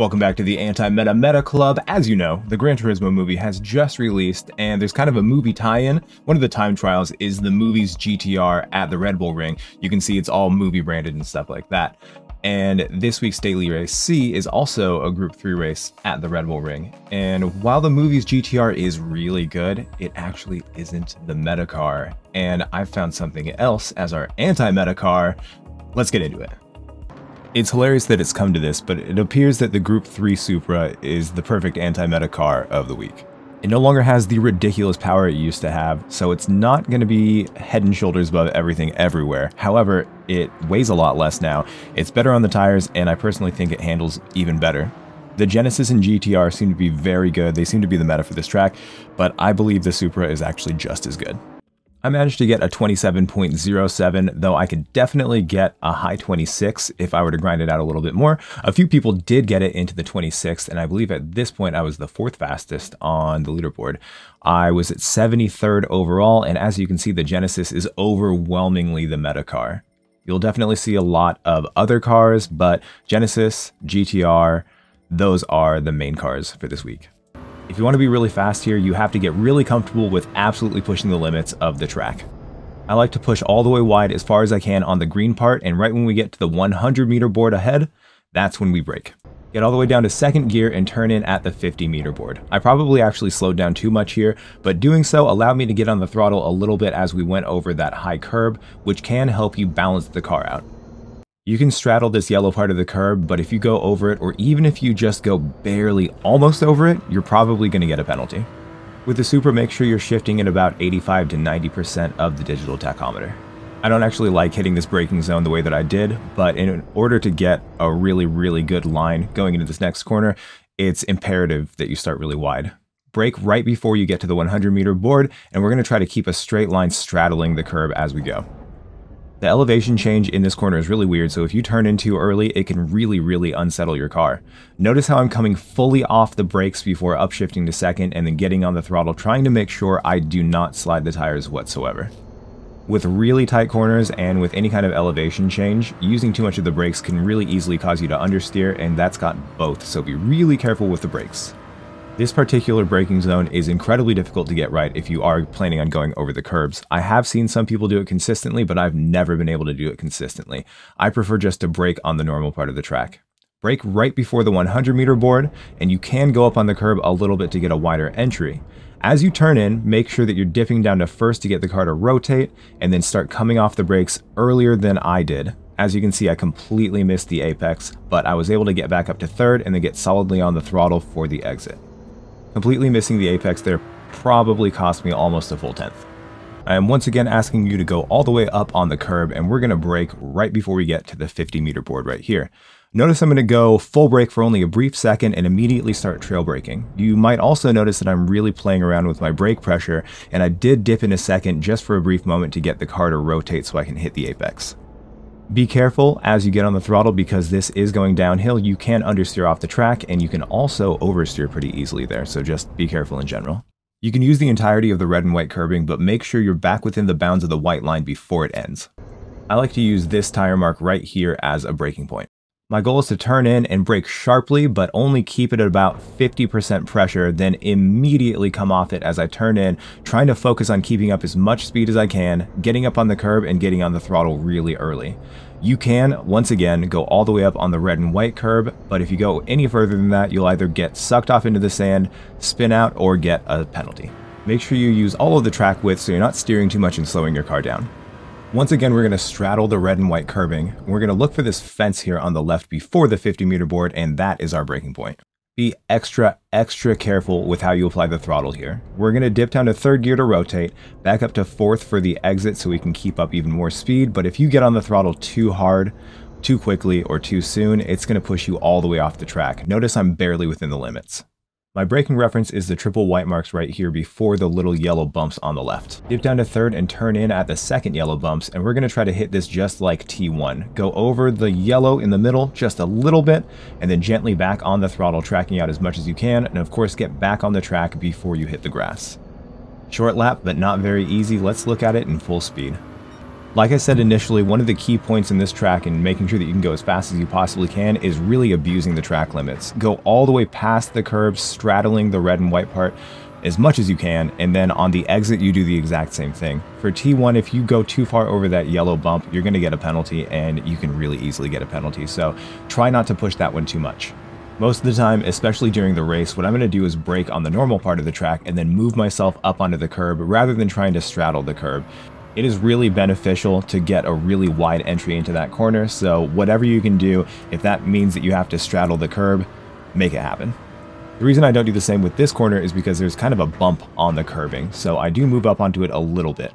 Welcome back to the Anti-Meta Meta Club. As you know, the Gran Turismo movie has just released and there's kind of a movie tie-in. One of the time trials is the movie's GT-R at the Red Bull Ring. You can see it's all movie branded and stuff like that. And this week's Daily Race C is also a Group 3 race at the Red Bull Ring. And while the movie's GT-R is really good, it actually isn't the meta car. And I found something else as our anti-meta car. Let's get into it. It's hilarious that it's come to this, but it appears that the Group 3 Supra is the perfect anti-meta car of the week. It no longer has the ridiculous power it used to have, so it's not going to be head and shoulders above everything everywhere. However, it weighs a lot less now, it's better on the tires, and I personally think it handles even better. The Genesis and GT-R seem to be very good, they seem to be the meta for this track, but I believe the Supra is actually just as good. I managed to get a 27.07, though I could definitely get a high 26 if I were to grind it out a little bit more. A few people did get it into the 26th, and I believe at this point I was the fourth fastest on the leaderboard. I was at 73rd overall, and as you can see, the Genesis is overwhelmingly the meta car. You'll definitely see a lot of other cars, but Genesis, GT-R, those are the main cars for this week. If you want to be really fast here, you have to get really comfortable with absolutely pushing the limits of the track. I like to push all the way wide as far as I can on the green part, and right when we get to the 100 meter board ahead, that's when we brake. Get all the way down to second gear and turn in at the 50 meter board. I probably actually slowed down too much here, but doing so allowed me to get on the throttle a little bit as we went over that high curb, which can help you balance the car out. You can straddle this yellow part of the curb, but if you go over it, or even if you just go barely almost over it, you're probably going to get a penalty. With the Supra, make sure you're shifting at about 85 to 90% of the digital tachometer. I don't actually like hitting this braking zone the way that I did, but in order to get a really good line going into this next corner, it's imperative that you start really wide. Brake right before you get to the 100 meter board, and we're going to try to keep a straight line straddling the curb as we go. The elevation change in this corner is really weird, so if you turn in too early, it can really unsettle your car. Notice how I'm coming fully off the brakes before upshifting to second and then getting on the throttle, trying to make sure I do not slide the tires whatsoever. With really tight corners and with any kind of elevation change, using too much of the brakes can really easily cause you to understeer, and that's got both, so be really careful with the brakes. This particular braking zone is incredibly difficult to get right if you are planning on going over the curbs. I have seen some people do it consistently, but I've never been able to do it consistently. I prefer just to brake on the normal part of the track. Brake right before the 100 meter board, and you can go up on the curb a little bit to get a wider entry. As you turn in, make sure that you're dipping down to first to get the car to rotate, and then start coming off the brakes earlier than I did. As you can see, I completely missed the apex, but I was able to get back up to third and then get solidly on the throttle for the exit. Completely missing the apex there probably cost me almost a full tenth. I am once again asking you to go all the way up on the curb, and we're going to brake right before we get to the 50 meter board right here. Notice I'm going to go full brake for only a brief second and immediately start trail braking. You might also notice that I'm really playing around with my brake pressure, and I did dip in a second just for a brief moment to get the car to rotate so I can hit the apex. Be careful as you get on the throttle because this is going downhill. You can understeer off the track and you can also oversteer pretty easily there, so just be careful in general. You can use the entirety of the red and white curbing, but make sure you're back within the bounds of the white line before it ends. I like to use this tire mark right here as a braking point. My goal is to turn in and brake sharply, but only keep it at about 50% pressure, then immediately come off it as I turn in, trying to focus on keeping up as much speed as I can, getting up on the curb and getting on the throttle really early. You can, once again, go all the way up on the red and white curb, but if you go any further than that, you'll either get sucked off into the sand, spin out, or get a penalty. Make sure you use all of the track width so you're not steering too much and slowing your car down. Once again, we're going to straddle the red and white curbing. We're going to look for this fence here on the left before the 50 meter board, and that is our braking point. Be extra careful with how you apply the throttle here. We're going to dip down to third gear to rotate, back up to fourth for the exit so we can keep up even more speed, but if you get on the throttle too hard, too quickly, or too soon, it's going to push you all the way off the track. Notice I'm barely within the limits. My braking reference is the triple white marks right here before the little yellow bumps on the left. Dip down to third and turn in at the second yellow bumps, and we're going to try to hit this just like T1. Go over the yellow in the middle just a little bit, and then gently back on the throttle, tracking out as much as you can, and of course get back on the track before you hit the grass. Short lap, but not very easy. Let's look at it in full speed. Like I said initially, one of the key points in this track and making sure that you can go as fast as you possibly can is really abusing the track limits. Go all the way past the curbs, straddling the red and white part as much as you can, and then on the exit you do the exact same thing. For T1, if you go too far over that yellow bump, you're going to get a penalty, and you can really easily get a penalty, so try not to push that one too much. Most of the time, especially during the race, what I'm going to do is brake on the normal part of the track and then move myself up onto the curb rather than trying to straddle the curb. It is really beneficial to get a really wide entry into that corner, so whatever you can do, if that means that you have to straddle the curb, make it happen. The reason I don't do the same with this corner is because there's kind of a bump on the curbing, so I do move up onto it a little bit.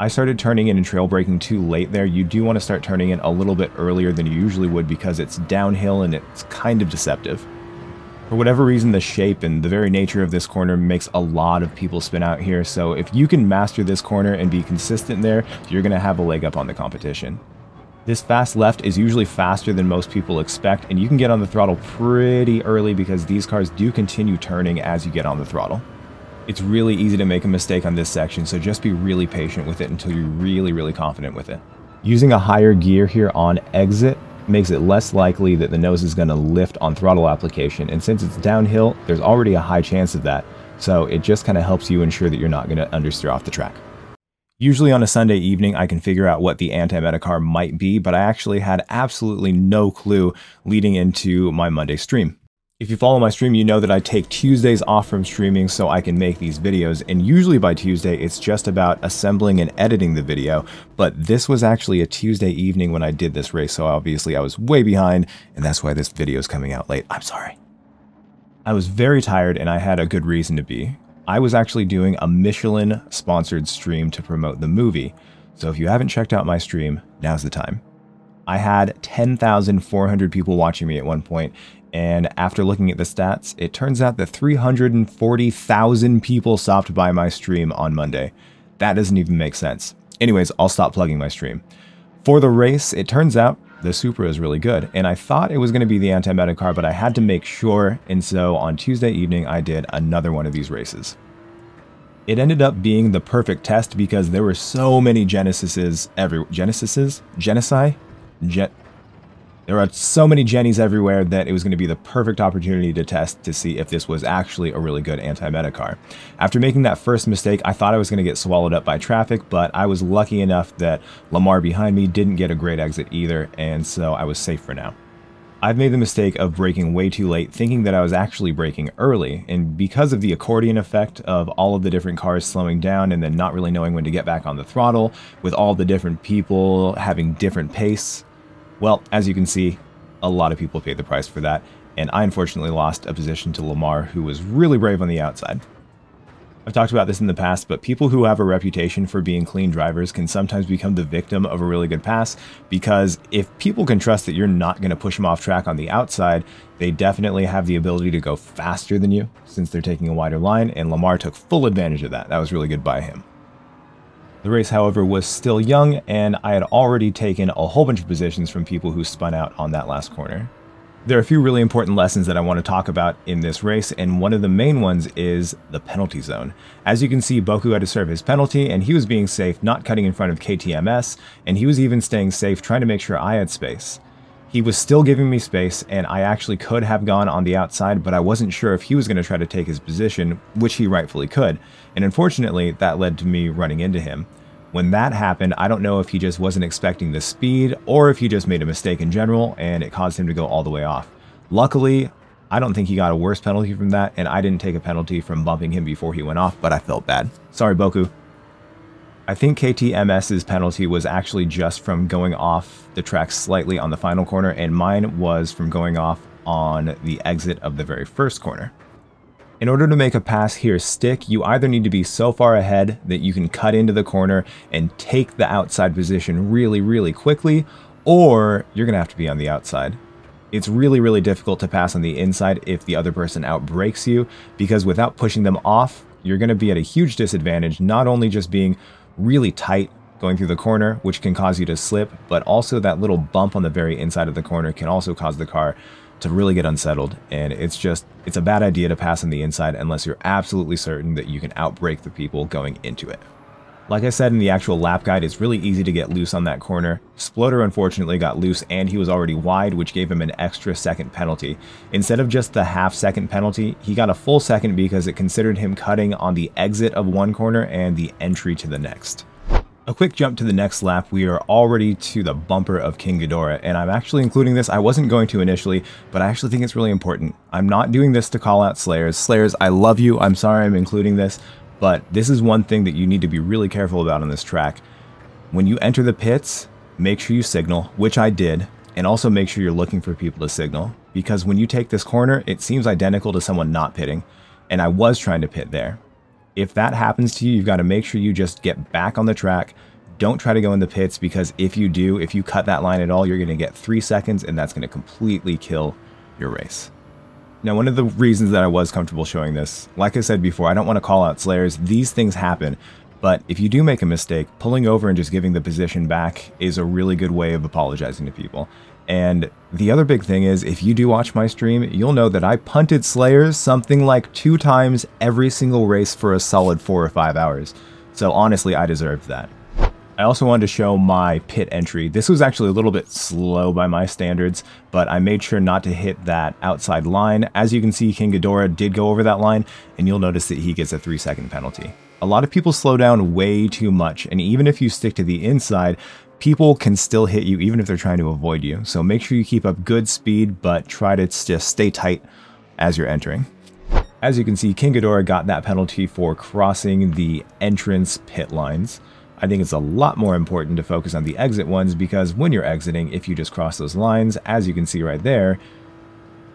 I started turning in and trail braking too late there. You do want to start turning in a little bit earlier than you usually would because it's downhill and it's kind of deceptive. For whatever reason, the shape and the very nature of this corner makes a lot of people spin out here, so if you can master this corner and be consistent there, you're going to have a leg up on the competition. This fast left is usually faster than most people expect, and you can get on the throttle pretty early because these cars do continue turning as you get on the throttle. It's really easy to make a mistake on this section, so just be really patient with it until you're really confident with it. Using a higher gear here on exit makes it less likely that the nose is going to lift on throttle application, and since it's downhill, there's already a high chance of that, so it just kind of helps you ensure that you're not going to understeer off the track. Usually on a Sunday evening, I can figure out what the anti-meta car might be, but I actually had absolutely no clue leading into my Monday stream. If you follow my stream, you know that I take Tuesdays off from streaming so I can make these videos, and usually by Tuesday, it's just about assembling and editing the video, but this was actually a Tuesday evening when I did this race, so obviously I was way behind, and that's why this video is coming out late. I'm sorry. I was very tired, and I had a good reason to be. I was actually doing a Michelin-sponsored stream to promote the movie, so if you haven't checked out my stream, now's the time. I had 10,400 people watching me at one point, and after looking at the stats, it turns out that 340,000 people stopped by my stream on Monday. That doesn't even make sense. Anyways, I'll stop plugging my stream. For the race, it turns out the Supra is really good, and I thought it was going to be the anti-meta car, but I had to make sure, and so on Tuesday evening I did another one of these races. It ended up being the perfect test because there were so many Genesises everywhere. Genesises? Genesi? There are so many Jennies everywhere that it was going to be the perfect opportunity to test to see if this was actually a really good anti-meta car. After making that first mistake, I thought I was going to get swallowed up by traffic, but I was lucky enough that Lamar behind me didn't get a great exit either, and so I was safe for now. I've made the mistake of braking way too late, thinking that I was actually braking early, and because of the accordion effect of all of the different cars slowing down and then not really knowing when to get back on the throttle, with all the different people having different pace, well, as you can see, a lot of people paid the price for that, and I unfortunately lost a position to Lamar, who was really brave on the outside. I've talked about this in the past, but people who have a reputation for being clean drivers can sometimes become the victim of a really good pass, because if people can trust that you're not going to push them off track on the outside, they definitely have the ability to go faster than you, since they're taking a wider line, and Lamar took full advantage of that. That was really good by him. The race, however, was still young, and I had already taken a whole bunch of positions from people who spun out on that last corner. There are a few really important lessons that I want to talk about in this race, and one of the main ones is the penalty zone. As you can see, Boku had to serve his penalty, and he was being safe, not cutting in front of KTMS, and he was even staying safe, trying to make sure I had space. He was still giving me space, and I actually could have gone on the outside, but I wasn't sure if he was going to try to take his position, which he rightfully could, and unfortunately, that led to me running into him. When that happened, I don't know if he just wasn't expecting the speed, or if he just made a mistake in general, and it caused him to go all the way off. Luckily, I don't think he got a worse penalty from that, and I didn't take a penalty from bumping him before he went off, but I felt bad. Sorry, Boku. I think KTMS's penalty was actually just from going off the track slightly on the final corner, and mine was from going off on the exit of the very first corner. In order to make a pass here stick, you either need to be so far ahead that you can cut into the corner and take the outside position really quickly, or you're going to have to be on the outside. It's really difficult to pass on the inside if the other person outbrakes you, because without pushing them off, you're going to be at a huge disadvantage, not only just being really tight going through the corner, which can cause you to slip, but also that little bump on the very inside of the corner can also cause the car to really get unsettled, and it's a bad idea to pass on the inside unless you're absolutely certain that you can outbrake the people going into it. Like I said in the actual lap guide, it's really easy to get loose on that corner. Splotter unfortunately got loose and he was already wide, which gave him an extra second penalty. Instead of just the half-second penalty, he got a full second because it considered him cutting on the exit of one corner and the entry to the next. A quick jump to the next lap, we are already to the bumper of King Ghidorah, and I'm actually including this. I wasn't going to initially, but I actually think it's really important. I'm not doing this to call out Slayers. Slayers, I love you. I'm sorry I'm including this, but this is one thing that you need to be really careful about on this track. When you enter the pits, make sure you signal, which I did, and also make sure you're looking for people to signal, because when you take this corner, it seems identical to someone not pitting, and I was trying to pit there. If that happens to you, you've got to make sure you just get back on the track. Don't try to go in the pits, because if you do, if you cut that line at all, you're going to get 3 seconds and that's going to completely kill your race. Now, one of the reasons that I was comfortable showing this, like I said before, I don't want to call out Slayers. These things happen, but if you do make a mistake, pulling over and just giving the position back is a really good way of apologizing to people. And the other big thing is, if you do watch my stream, you'll know that I punted Slayers something like 2 times every single race for a solid 4 or 5 hours. So honestly, I deserved that. I also wanted to show my pit entry. This was actually a little bit slow by my standards, but I made sure not to hit that outside line. As you can see, King Ghidorah did go over that line, and you'll notice that he gets a 3-second penalty. A lot of people slow down way too much, and even if you stick to the inside, people can still hit you even if they're trying to avoid you. So make sure you keep up good speed, but try to just stay tight as you're entering. As you can see, King Ghidorah got that penalty for crossing the entrance pit lines. I think it's a lot more important to focus on the exit ones, because when you're exiting, if you just cross those lines, as you can see right there,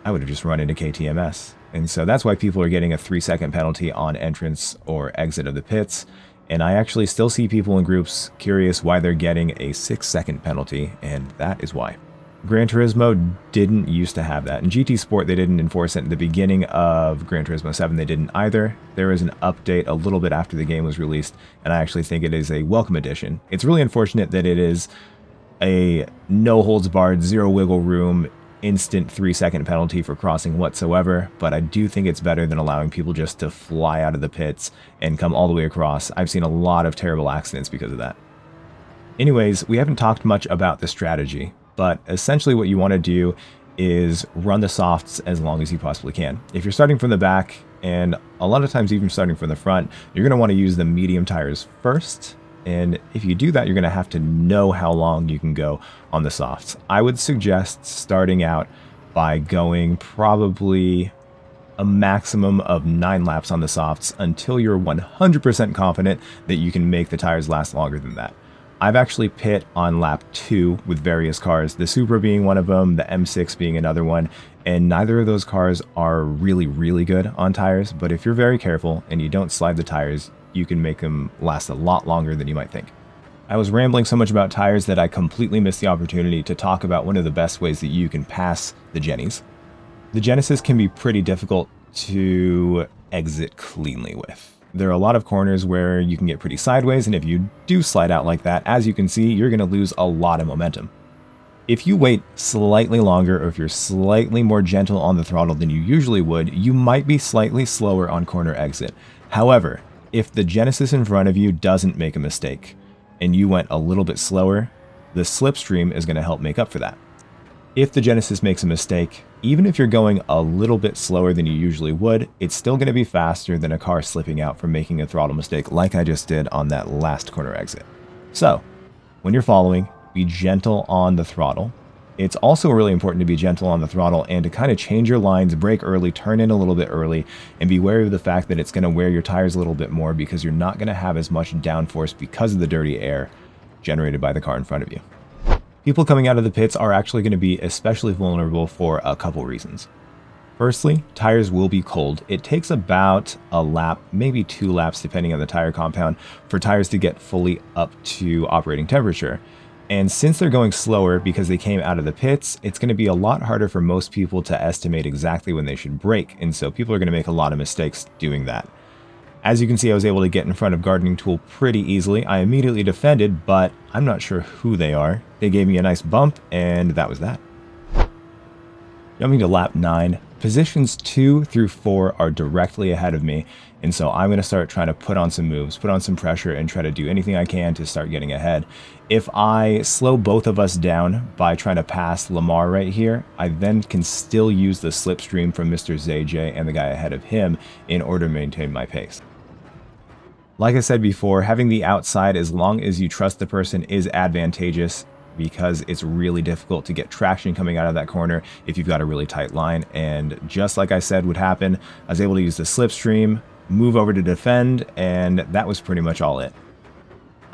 I would have just run into KTMS. And so that's why people are getting a 3-second penalty on entrance or exit of the pits. And I actually still see people in groups curious why they're getting a 6-second penalty, and that is why. Gran Turismo didn't used to have that. In GT Sport, they didn't enforce it. In the beginning of Gran Turismo 7, they didn't either. There was an update a little bit after the game was released, and I actually think it is a welcome addition. It's really unfortunate that it is a no-holds-barred, zero-wiggle-room, instant 3-second penalty for crossing whatsoever, but I do think it's better than allowing people just to fly out of the pits and come all the way across. I've seen a lot of terrible accidents because of that. Anyways, we haven't talked much about the strategy, but essentially what you want to do is run the softs as long as you possibly can. If you're starting from the back, and a lot of times even starting from the front, you're going to want to use the medium tires first. And if you do that, you're going to have to know how long you can go on the softs. I would suggest starting out by going probably a maximum of 9 laps on the softs until you're 100% confident that you can make the tires last longer than that. I've actually pit on lap 2 with various cars, the Supra being one of them, the M6 being another one, and neither of those cars are really, really good on tires. But if you're very careful and you don't slide the tires, you can make them last a lot longer than you might think. I was rambling so much about tires that I completely missed the opportunity to talk about one of the best ways that you can pass the Genies. The Genesis can be pretty difficult to exit cleanly with. There are a lot of corners where you can get pretty sideways, and if you do slide out like that, as you can see, you're going to lose a lot of momentum. If you wait slightly longer, or if you're slightly more gentle on the throttle than you usually would, you might be slightly slower on corner exit. However, if the Genesis in front of you doesn't make a mistake and you went a little bit slower, the slipstream is going to help make up for that. If the Genesis makes a mistake, even if you're going a little bit slower than you usually would, it's still going to be faster than a car slipping out from making a throttle mistake like I just did on that last corner exit. So when you're following, be gentle on the throttle. It's also really important to be gentle on the throttle and to kind of change your lines, brake early, turn in a little bit early, and be wary of the fact that it's going to wear your tires a little bit more because you're not going to have as much downforce because of the dirty air generated by the car in front of you. People coming out of the pits are actually going to be especially vulnerable for a couple reasons. Firstly, tires will be cold. It takes about a lap, maybe 2 laps, depending on the tire compound, for tires to get fully up to operating temperature. And since they're going slower because they came out of the pits, it's going to be a lot harder for most people to estimate exactly when they should brake. And so people are going to make a lot of mistakes doing that. As you can see, I was able to get in front of Gardening Tool pretty easily. I immediately defended, but I'm not sure who they are. They gave me a nice bump, and that was that. Jumping to lap 9, Positions 2 through 4 are directly ahead of me, and so I'm going to start trying to put on some moves, put on some pressure, and try to do anything I can to start getting ahead. If I slow both of us down by trying to pass Lamar right here, I then can still use the slipstream from Mr. ZJ and the guy ahead of him in order to maintain my pace. Like I said before, having the outside, as long as you trust the person, is advantageous, because it's really difficult to get traction coming out of that corner if you've got a really tight line. And just like I said would happen, I was able to use the slipstream, move over to defend, and that was pretty much all it.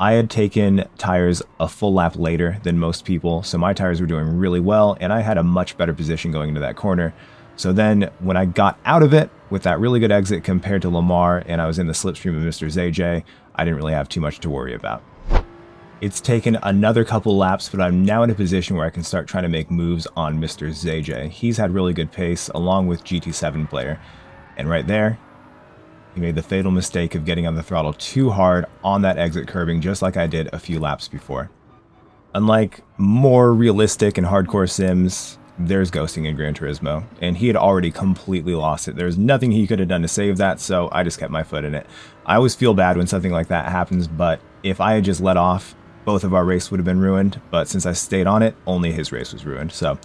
I had taken tires a full lap later than most people, so my tires were doing really well, and I had a much better position going into that corner. So then when I got out of it with that really good exit compared to Lamar, and I was in the slipstream of Mr. ZJ, I didn't really have too much to worry about. It's taken another couple laps, but I'm now in a position where I can start trying to make moves on Mr. ZJ. He's had really good pace along with GT7 player. And right there, he made the fatal mistake of getting on the throttle too hard on that exit curbing, just like I did a few laps before. Unlike more realistic and hardcore sims, there's ghosting in Gran Turismo, and he had already completely lost it. There's nothing he could have done to save that, so I just kept my foot in it. I always feel bad when something like that happens, but if I had just let off, both of our race would have been ruined, but since I stayed on it, only his race was ruined. So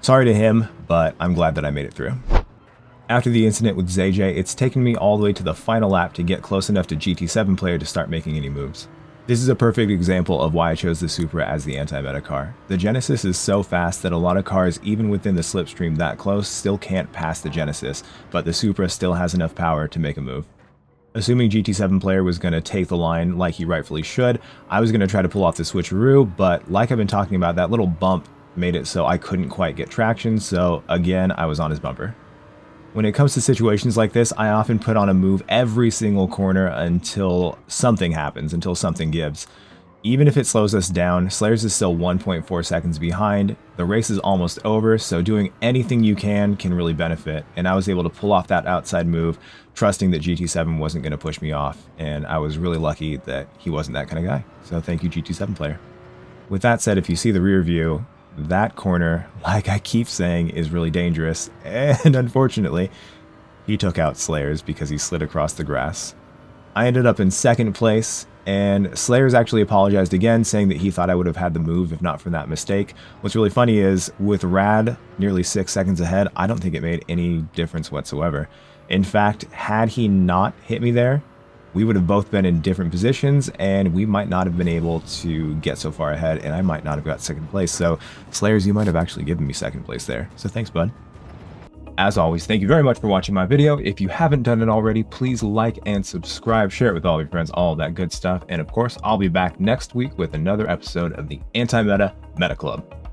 sorry to him, but I'm glad that I made it through. After the incident with ZJ, it's taken me all the way to the final lap to get close enough to GT7 player to start making any moves. This is a perfect example of why I chose the Supra as the anti-meta car. The Genesis is so fast that a lot of cars, even within the slipstream that close, still can't pass the Genesis, but the Supra still has enough power to make a move. Assuming GT7 player was going to take the line like he rightfully should, I was going to try to pull off the switcheroo, but like I've been talking about, that little bump made it so I couldn't quite get traction, so again, I was on his bumper. When it comes to situations like this, I often put on a move every single corner until something happens, until something gives. Even if it slows us down, Slayers is still 1.4 seconds behind, the race is almost over, so doing anything you can really benefit, and I was able to pull off that outside move, trusting that GT7 wasn't going to push me off, and I was really lucky that he wasn't that kind of guy, so thank you GT7 player. With that said, if you see the rear view, that corner, like I keep saying, is really dangerous, and unfortunately, he took out Slayers because he slid across the grass. I ended up in second place, and Slayers actually apologized again, saying that he thought I would have had the move if not for that mistake. What's really funny is, with Rad nearly 6 seconds ahead, I don't think it made any difference whatsoever. In fact, had he not hit me there, we would have both been in different positions, and we might not have been able to get so far ahead, and I might not have got second place. So, Slayers, you might have actually given me second place there. So thanks, bud. As always, thank you very much for watching my video. If you haven't done it already, please like and subscribe, share it with all of your friends, all that good stuff. And of course, I'll be back next week with another episode of the Anti-Meta Meta Club.